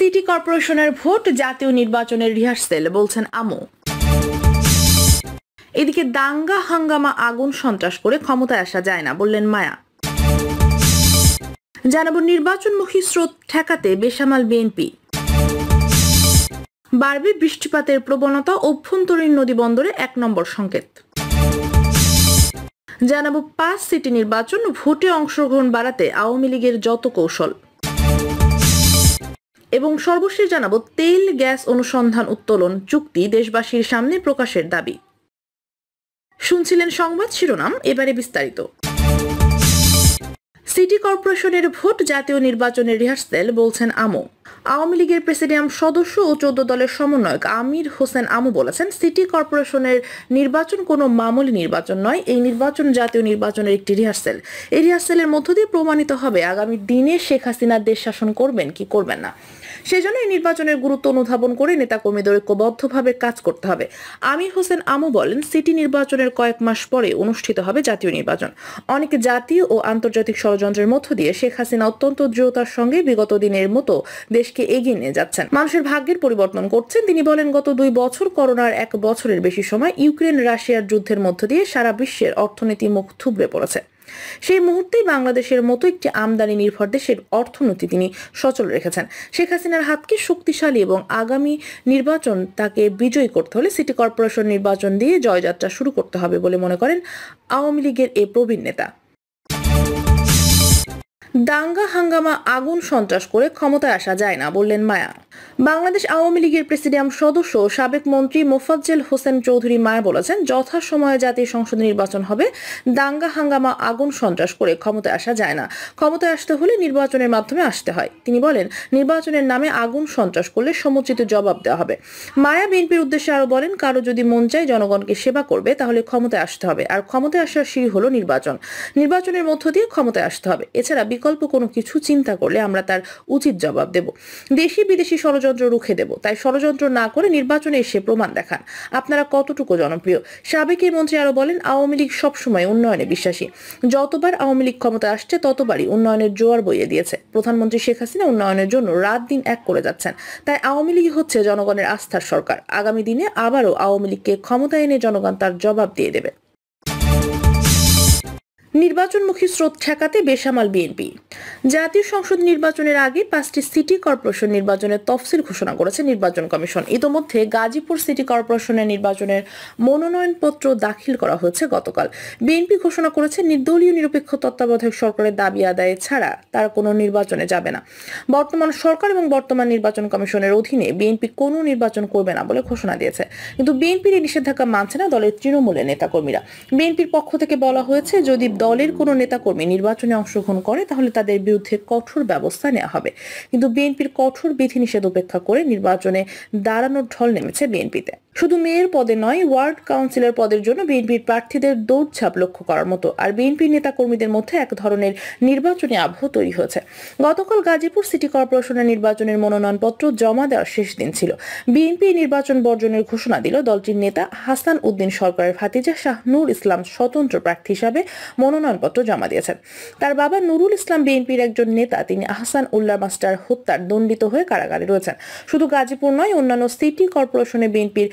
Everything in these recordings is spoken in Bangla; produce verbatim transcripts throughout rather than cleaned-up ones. সিটি কর্পোরেশনের ভোট জাতীয় নির্বাচনের রিহার্সেল বলছেন আমু। এদিকে দাঙ্গা হাঙ্গামা আগুন সন্ত্রাস করে ক্ষমতায় আসা যায় না বললেন মায়া। জানাবো নির্বাচনমুখী স্রোত ঠেকাতে বেসামাল বিএনপি। বাড়বে বৃষ্টিপাতের প্রবণতা, অভ্যন্তরীণ নদী বন্দরে এক নম্বর সংকেত। জানাবো পাঁচ সিটি নির্বাচন, ভোটে অংশগ্রহণ বাড়াতে আওয়ামী লীগের যত কৌশল। এবং সর্বশেষ জানাবো তেল গ্যাস অনুসন্ধান উত্তোলন চুক্তি দেশবাসীর সামনে প্রকাশের দাবি। শুনছিলেন সংবাদ শিরোনাম, এবারে বিস্তারিত। সিটি কর্পোরেশনের ভোট জাতীয় নির্বাচনের রিহার্সেল বলছেন আমু। আওয়ামী লীগের প্রেসিডিয়াম সদস্য ও চোদ্দ দলের সমন্বয়ক আমির হোসেন আমু বলেছেন, সিটি কর্পোরেশনের নির্বাচন কোনো মামুলি নির্বাচন নয়, এই নির্বাচন জাতীয় নির্বাচনের একটি রিহার্সেল। এই রিহার্সেলের মধ্য দিয়ে প্রমাণিত হবে আগামী দিনে শেখ হাসিনা দেশ শাসন করবেন কি করবেন না। সেজন্য এই নির্বাচনের গুরুত্ব অনুধাবন করে নেতাকর্মীদের ঐক্যবদ্ধভাবে কাজ করতে হবে। আমির হোসেন আমু বলেন, সিটি নির্বাচনের কয়েক মাস পরে অনুষ্ঠিত হবে জাতীয় নির্বাচন। অনেক জাতীয় ও আন্তর্জাতিক ষড়যন্ত্রের মধ্য দিয়ে শেখ হাসিনা অত্যন্ত দৃঢ়তার সঙ্গে বিগত দিনের মতো দেশকে এগিয়ে নিয়ে যাচ্ছেন, মানুষের ভাগ্যের পরিবর্তন করছেন। তিনি বলেন, গত দুই বছর করোনার এক বছরের বেশি সময় ইউক্রেন রাশিয়ার যুদ্ধের মধ্য দিয়ে সারা বিশ্বের অর্থনীতি মুখ থুবড়ে পড়েছে। সেই মুহূর্তেই বাংলাদেশের মতো একটি আমদানি নির্ভর দেশের অর্থনীতি তিনি সচল রেখেছেন। শেখ হাসিনার হাতকে শক্তিশালী এবং আগামী নির্বাচন তাকে বিজয়ী করতে হলে সিটি কর্পোরেশন নির্বাচন দিয়ে জয়যাত্রা শুরু করতে হবে বলে মনে করেন আওয়ামী লীগের এ প্রবীণ নেতা। দাঙ্গা হাঙ্গামা আগুন সন্ত্রাস করে ক্ষমতায় আসা যায় না বললেন মায়া। বাংলাদেশ আওয়ামী লীগের প্রেসিডিয়াম সদস্য সাবেক মন্ত্রী মোফাজ্জেল হোসেন চৌধুরী মায়া বলেছেন, যথাসময়ে জাতীয় সংসদ নির্বাচন হবে। দাঙ্গা হাঙ্গামা আগুন সন্ত্রাস করে ক্ষমতায় আসা যায় না, ক্ষমতায় আসতে হলে নির্বাচনের মাধ্যমে আসতে হয়। তিনি বলেন, নির্বাচনের নামে আগুন সন্ত্রাস করলে সমুচিত জবাব দেওয়া হবে। মায়া বিএনপির উদ্দেশ্যে আরও বলেন, কারো যদি মন চায় জনগণকে সেবা করবে তাহলে ক্ষমতায় আসতে হবে, আর ক্ষমতায় আসার সিঁড়ি হলো নির্বাচন। নির্বাচনের মধ্য দিয়ে ক্ষমতায় আসতে হবে, এছাড়া বিকল্প কোনো কিছু চিন্তা করলে আমরা তার উচিত জবাব দেব। দেশি বিদেশি ষড়যন্ত্র রুখে দেব। তাই ষড়যন্ত্র না করে নির্বাচনে এসে প্রমাণ দেখান আপনারা কতটুকু জনপ্রিয়। সাবেক এই মন্ত্রী আরও বলেন, আওয়ামী লীগ সবসময় উন্নয়নে বিশ্বাসী। যতবার আওয়ামী লীগ ক্ষমতায় আসছে ততবারই উন্নয়নের জোয়ার বইয়ে দিয়েছে। প্রধানমন্ত্রী শেখ হাসিনা উন্নয়নের জন্য রাত দিন এক করে যাচ্ছেন। তাই আওয়ামী লীগ হচ্ছে জনগণের আস্থার সরকার। আগামী দিনে আবারও আওয়ামী লীগকে ক্ষমতায় এনে জনগণ তার জবাব দিয়ে দেবে। নির্বাচনমুখী স্রোত ঠেকাতে বেসামাল বিএনপি। জাতীয় সংসদ নির্বাচনের আগে পাঁচটি সিটি কর্পোরেশন নির্বাচনের তফসিল ঘোষণা করেছে নির্বাচন কমিশন। ইতোমধ্যে গাজীপুর সিটি কর্পোরেশনের নির্বাচনের মনোনয়নপত্র দাখিল করা হয়েছে গতকাল। বিএনপি ঘোষণা করেছে, নির্দলীয় নিরপেক্ষ তত্ত্বাবধায়ক সরকারের দাবি আদায় ছাড়া তার কোনো নির্বাচনে যাবে না। বর্তমান সরকার এবং বর্তমান নির্বাচন কমিশনের অধীনে বিএনপি কোনো নির্বাচন করবে না বলে ঘোষণা দিয়েছে। কিন্তু বিএনপির এই নিষেধাজ্ঞা মানছে না দলের তৃণমূলের নেতাকর্মীরা। বিএনপির পক্ষ থেকে বলা হয়েছে, যদি দলের কোনো নেতাকর্মী নির্বাচনে অংশগ্রহণ করে তাহলে তাদের বিরুদ্ধে কঠোর ব্যবস্থা নেওয়া হবে। কিন্তু বিএনপির কঠোর বিধিনিষেধ উপেক্ষা করে নির্বাচনে দাঁড়ানোর ঢল নেমেছে বিএনপিতে। শুধু মেয়র পদে নয়, ওয়ার্ড কাউন্সিলর পদের জন্য বিএনপির প্রার্থীদের দৌড়ঝাঁপ লক্ষ্য করার মতো। আর বিএনপির নেতাকর্মীদের মধ্যে এক ধরনের নির্বাচনী আবহ তৈরি হয়েছে। গতকাল গাজীপুর সিটি কর্পোরেশনের নির্বাচনের মনোনয়নপত্র জমা দেওয়ার শেষ দিন ছিল। বিএনপি নির্বাচন বর্জনের ঘোষণা দিল। দলটির নেতা হাসান উদ্দিন সরকারের ভাতিজা শাহ নূর ইসলাম স্বতন্ত্র প্রার্থী হিসাবে মনোনয়নপত্র জমা দিয়েছেন। তার বাবা নুরুল ইসলাম বিএনপির একজন নেতা। তিনি আহসানউল্লাহ মাস্টার হত্যার দণ্ডিত হয়ে কারাগারে রয়েছেন। শুধু গাজীপুর নয়, অন্যান্য সিটি কর্পোরেশনে বিএনপির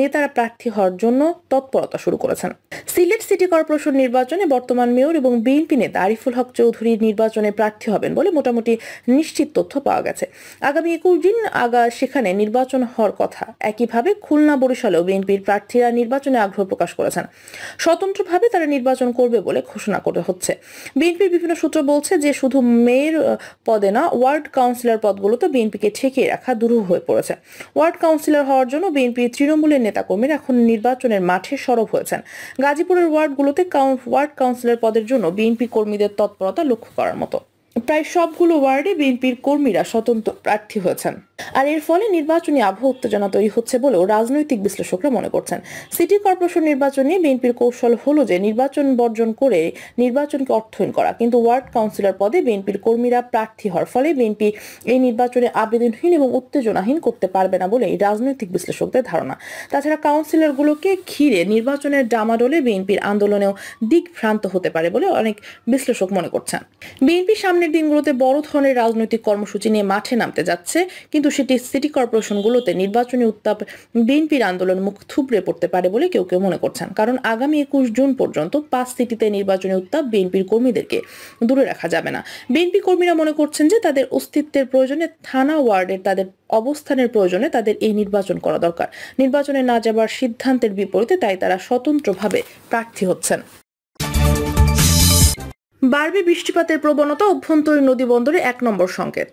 নেতারা প্রার্থী হওয়ার জন্য তৎপরতা শুরু করেছেন। সিলেট সিটি কর্পোরেশন নির্বাচনে বর্তমান মেয়র এবং বিএনপি নেতা আরিফুল হক চৌধুরী নির্বাচনে প্রার্থী হবেন বলে মোটামুটি নিশ্চিত তথ্য পাওয়া গেছে। আগামী একুশ দিন আগা সেখানে নির্বাচন হওয়ার কথা। একইভাবে খুলনা বরিশালেও বিএনপির প্রার্থীরা নির্বাচনে আগ্রহ প্রকাশ করেছেন। স্বতন্ত্রভাবে তারা নির্বাচন করবে বলে ঘোষণা করা হচ্ছে। বিএনপির বিভিন্ন সূত্র বলছে যে, শুধু মেয়র পদে না, ওয়ার্ড কাউন্সিলর পদগুলোতে বিএনপিকে ঠেকিয়ে রাখা দুরূহ হয়ে পড়েছে। ওয়ার্ড কাউন্সিলর হওয়ার জন্য বিএনপি তৃণমূলের নেতাকর্মীরা এখন নির্বাচনের মাঠে সরব হয়েছেন। গাজীপুরের ওয়ার্ডগুলোতে ওয়ার্ড কাউন্সিলর পদের জন্য বিএনপি কর্মীদের তৎপরতা লক্ষ্য করার মতো। প্রায় সবগুলো ওয়ার্ডে বিএনপির কর্মীরা স্বতন্ত্র প্রার্থী হয়েছেন। আর এর ফলে নির্বাচনী আবহাওয়া উত্তেজনা তৈরি হচ্ছে বলেও রাজনৈতিক বিশ্লেষকরা মনে করছেন। সিটি কর্পোরেশন নির্বাচনে বিএনপির কৌশল হলো যে, নির্বাচন বর্জন করে নির্বাচনকে অর্থহীন করা। কিন্তু ওয়ার্ড কাউন্সিলর পদে বিএনপির কর্মীরা প্রার্থী হওয়ার ফলে বিএনপি এই নির্বাচনে আবেদনহীন এবং উত্তেজনাহীন করতে পারবে না বলেই রাজনৈতিক বিশ্লেষকদের ধারণা। তাছাড়া কাউন্সিলরগুলোকে ঘিরে নির্বাচনের ডামাডোলে বিএনপির আন্দোলনেও দিকভ্রান্ত হতে পারে বলে অনেক বিশ্লেষক মনে করছেন। বিএনপি সামনের দিনগুলোতে বড় ধরনের রাজনৈতিক কর্মসূচি নিয়ে মাঠে নামতে যাচ্ছে, কিন্তু সেটির সিটি কর্পোরেশনগুলোতে নির্বাচনী উত্তাপ বিএনপির আন্দোলন মুখ থুবড়ে পড়তে পারে বলে কেউ কেউ মনে করছেন। কারণ আগামী একুশ জুন পর্যন্ত পাঁচ সিটিতে নির্বাচনী উত্তাপ বিএনপির কর্মীদেরকে দূরে রাখা যাবে না। বিএনপি কর্মীরা মনে করছেন যে তাদের অস্তিত্বের প্রয়োজনে থানা ওয়ার্ডের তাদের অবস্থানের প্রয়োজনে তাদের এই নির্বাচন করা দরকার। নির্বাচনে না যাবার সিদ্ধান্তের বিপরীতে তাই তারা স্বতন্ত্রভাবে প্রার্থী হচ্ছেন। বাড়বে বৃষ্টিপাতের প্রবণতা, অভ্যন্তরীণ নদী বন্দরে এক নম্বর সংকেত।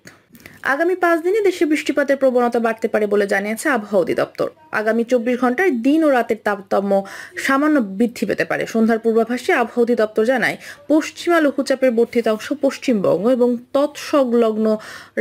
আগামী পাঁচ দিনে দেশে বৃষ্টিপাতের প্রবণতা বাড়তে পারে বলে জানিয়েছে আবহাওয়া অধিদপ্তর। আগামী চব্বিশ ঘন্টায় দিন ও রাতের তাপমাত্রা সামান্য বৃদ্ধি পেতে পারে। সন্ধ্যার পূর্বাভাসে আবহাওয়া অধিদপ্তর জানায়, পশ্চিমা লঘুচাপের বর্ধিতাংশ পশ্চিমবঙ্গ এবং তৎসংলগ্ন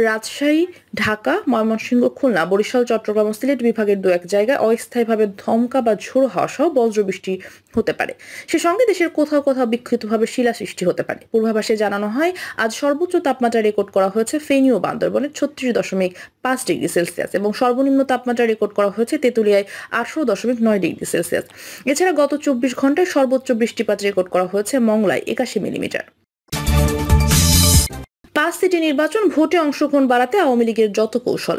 রাজশাহী, ঢাকা, ময়মনসিংহ, খুলনা, বরিশাল, চট্টগ্রাম ও সিলেট বিভাগের দু এক জায়গায় অস্থায়ীভাবে ধমকা বা ঝোড়ো হাওয়া সহ বজ্রবৃষ্টি হতে পারে। সে সঙ্গে দেশের কোথাও কোথাও বিক্ষিপ্তভাবে শিলা সৃষ্টি হতে পারে। পূর্বাভাসে জানানো হয়, আজ সর্বোচ্চ তাপমাত্রা রেকর্ড করা হয়েছে ফেনী ও বান্দরবনে ছত্রিশ দশমিক পাঁচ ডিগ্রি সেলসিয়াস এবং সর্বনিম্ন তাপমাত্রা রেকর্ড করা হয়েছে তেঁতুলিয়ায় আঠারো দশমিক নয় ডিগ্রি সেলসিয়াস। এছাড়া গত চব্বিশ ঘন্টায় সর্বোচ্চ বৃষ্টিপাত রেকর্ড করা হয়েছে মংলায় একাশি মিলিমিটার। পাঁচ সিটি নির্বাচন, ভোটে অংশগ্রহণ বাড়াতে আওয়ামী লীগের যত কৌশল।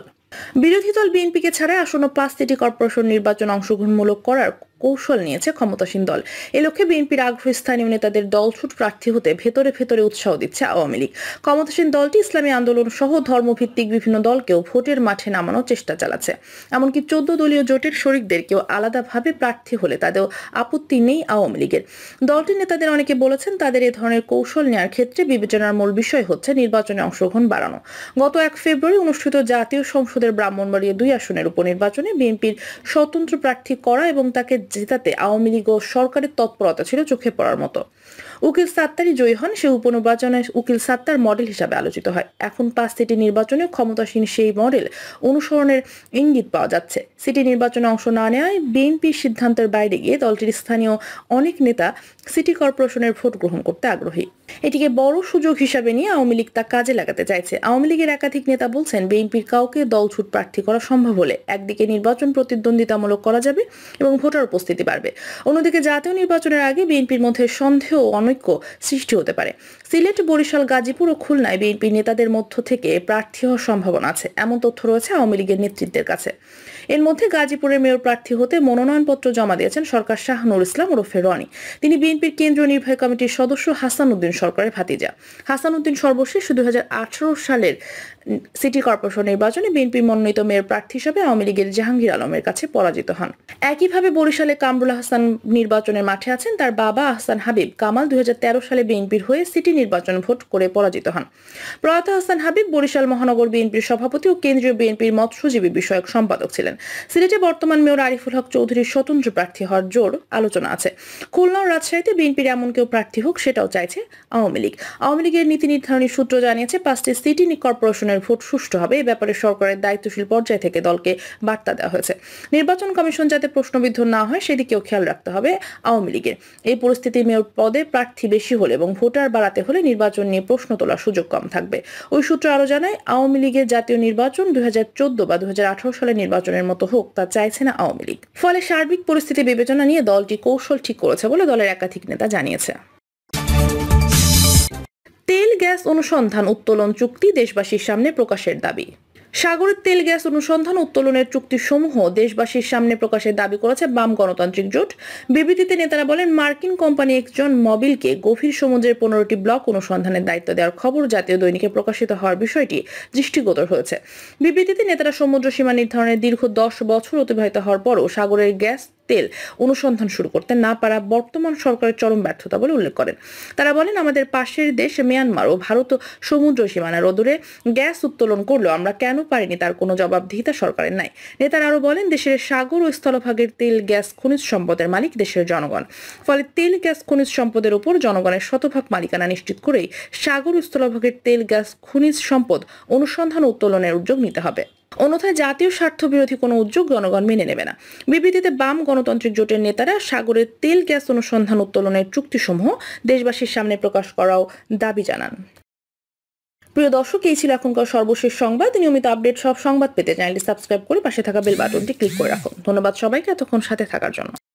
বিরোধী দল বিএনপিকে ছাড়াই আসন্ন পাঁচ সিটি কর্পোরেশন নির্বাচন অংশগ্রহণমূলক করার কৌশল নিয়েছে ক্ষমতাসীন দল। এ লক্ষ্যে বিএনপির আগ্রহী স্থানীয় নেতাদের দলছুট প্রার্থী হতে ভেতরে ভেতরে উৎসাহ দিচ্ছে আওয়ামী লীগ। ক্ষমতাসীন দলটি ইসলামী আন্দোলন সহ ধর্মভিত্তিক বিভিন্ন দলকেও ভোটের মাঠে নামানোর চেষ্টা চালাচ্ছে। এমনকি চোদ্দ দলীয় জোটের শরিকদেরকেও আলাদাভাবে প্রার্থী হলে তাদের আপত্তি নেই আওয়ামী লীগের। দলটির নেতাদের অনেকে বলেছেন, তাদের এ ধরনের কৌশল নেওয়ার ক্ষেত্রে বিবেচনার মূল বিষয় হচ্ছে নির্বাচনে অংশগ্রহণ বাড়ানো। গত এক ফেব্রুয়ারি অনুষ্ঠিত জাতীয় সংসদের ব্রাহ্মণবাড়িয়া দুই আসনের উপনির্বাচনে বিএনপির স্বতন্ত্র প্রার্থী করা এবং তাকে জেতাতে আওয়ামী লীগ ও সরকারের তৎপরতা ছিল চোখে পড়ার মতো। উকিল সাত্তারই জয়ী হন। সে উপনির্বাচনে উকিল সাত্তার মডেল হিসাবে আলোচিত হয়। এখন পাঁচ সিটি নির্বাচনে ক্ষমতাসীন সেই মডেল অনুসরণের ইঙ্গিত পাওয়া যাচ্ছে। সিটি নির্বাচনে অংশ না নেওয়ায় বিএনপির সিদ্ধান্তের বাইরে গিয়ে দলটির স্থানীয় অনেক নেতা সিটি কর্পোরেশনের ভোট গ্রহণ করতে আগ্রহী। এটিকে বড় সুযোগ হিসাবে নিয়ে আওয়ামী লীগ তা কাজে লাগাতে চাইছে। আওয়ামী লীগের একাধিক নেতা বলছেন, বিএনপির কাউকে দলছুট প্রার্থী করা সম্ভব হলে একদিকে নির্বাচন প্রতিদ্বন্দ্বিতামূলক করা যাবে এবং ভোটার উপস্থিতি বাড়বে, অন্যদিকে জাতীয় নির্বাচনের আগে বিএনপির মধ্যে সন্দেহ ও অনৈক্য সৃষ্টি হতে পারে। সিলেট, বরিশাল, গাজীপুর ও খুলনায় বিএনপি নেতাদের মধ্য থেকে প্রার্থী হওয়ার সম্ভাবনা আছে, এমন তথ্য রয়েছে আওয়ামী লীগের নেতৃত্বের কাছে। এর মধ্যে গাজীপুরের মেয়র প্রার্থী হতে মনোনয়নপত্র জমা দিয়েছেন সরকার শাহ নূর ইসলাম ওরফে রনি। তিনি বিএনপির কেন্দ্রীয় নির্বাহী কমিটির সদস্য হাসানুদ্দিন সরকারের ভাতিজা। হাসানুদ্দিন সর্বশেষ দুই হাজার আঠারো সালের সিটি কর্পোরেশন নির্বাচনে বিএনপির মনোনীত মেয়র প্রার্থী হিসেবে আওয়ামী লীগের জাহাঙ্গীর আলমের কাছে পরাজিত হন। একইভাবে বরিশালে কামরুল আহসান নির্বাচনের মাঠে আছেন। তার বাবা আহসান হাবিব কামাল দুই হাজার তেরো সালে বিএনপির হয়ে সিটি নির্বাচন ভোট করে পরাজিত হন। প্রয়াত আহসান হাবিব বরিশাল মহানগর বিএনপির সভাপতি ও কেন্দ্রীয় বিএনপির মৎস্যজীবী বিষয়ক সম্পাদক ছিলেন। সিলেটে বর্তমান মেয়র আরিফুল হক চৌধুরীর স্বতন্ত্র প্রার্থী হওয়ার জোর আলোচনা আছে। খুলনা ও রাজশাহীতে বিএনপির এমন কেউ প্রার্থী হোক সেটাও চাইছে আওয়ামী লীগ। আওয়ামী লীগের নীতি নির্ধারণী সূত্র জানিয়েছে, পাঁচটি সিটি কর্পোরেশনের ভোট সুষ্ঠু হবে, এ ব্যাপারে সরকারের দায়িত্বশীল পর্যায় থেকে দলকে বার্তা দেওয়া হয়েছে। নির্বাচন কমিশন যাতে প্রশ্নবিদ্ধ না হয় সেদিকেও খেয়াল রাখতে হবে আওয়ামী লীগের। এই পরিস্থিতির মেয়র পদে প্রার্থী বেশি হলে এবং ভোটার বাড়াতে হলে নির্বাচন নিয়ে প্রশ্ন তোলার সুযোগ কম থাকবে। ওই সূত্র আরো জানায়, আওয়ামী লীগের জাতীয় নির্বাচন দুই হাজার চোদ্দ বা দুই হাজার আঠারো সালের নির্বাচনের মতো হোক তা চাইছে না আওয়ামী লীগ। ফলে সার্বিক পরিস্থিতি বিবেচনা নিয়ে দলটি কৌশল ঠিক করেছে বলে দলের একাধিক নেতা জানিয়েছে। তেল গ্যাস অনুসন্ধান উত্তোলন চুক্তি দেশবাসীর সামনে প্রকাশের দাবি। সাগরের তেল গ্যাস অনুসন্ধান উত্তোলনের চুক্তিসমূহ দেশবাসীর সামনে প্রকাশের দাবি করেছে বাম গণতান্ত্রিক জোট। বিবৃতিতে নেতারা বলেন, মার্কিন কোম্পানি একজন মবিলকে গভীর সমুদ্রের পনেরোটি ব্লক অনুসন্ধানের দায়িত্ব দেওয়ার খবর জাতীয় দৈনিকে প্রকাশিত হওয়ার বিষয়টি দৃষ্টিগোচর হয়েছে। বিবৃতিতে নেতারা সমুদ্র সীমা নির্ধারণের দীর্ঘ দশ বছর অতিবাহিত হওয়ার পরও সাগরের গ্যাস তেল অনুসন্ধান শুরু করতে না পারা বর্তমান সরকারের চরম ব্যর্থতা বলে উল্লেখ করেন। তারা বলেন, আমাদের পাশের দেশ মিয়ানমার ও ভারত সমুদ্র সীমানার অদূরে গ্যাস উত্তোলন করলেও আমরা কেন পারিনি তার কোনো জবাবদিহিতা সরকারের নাই। নেতারা আরও বলেন, দেশের সাগর ও স্থলভাগের তেল গ্যাস খনিজ সম্পদের মালিক দেশের জনগণ। ফলে তেল গ্যাস খনিজ সম্পদের উপর জনগণের শতভাগ মালিকানা নিশ্চিত করেই সাগর ও স্থলভাগের তেল গ্যাস খনিজ সম্পদ অনুসন্ধান উত্তোলনের উদ্যোগ নিতে হবে, অন্যথায় জাতীয় স্বার্থ বিরোধী কোনো উদ্যোগ জনগণ মেনে নেবে না। বিবৃতিতে বাম গণতান্ত্রিক জোটের নেতারা সাগরের তেল গ্যাস অনুসন্ধান উত্তোলনের চুক্তিসমূহ দেশবাসীর সামনে প্রকাশ করাও দাবি জানান। প্রিয় দর্শক, এই ছিল এখনকার সর্বশেষ সংবাদ। নিয়মিত আপডেট সব সংবাদ পেতে চ্যানেলটি সাবস্ক্রাইব করে পাশে থাকা বেল বাটনটি ক্লিক করে রাখুন। ধন্যবাদ সবাইকে এতক্ষণ সাথে থাকার জন্য।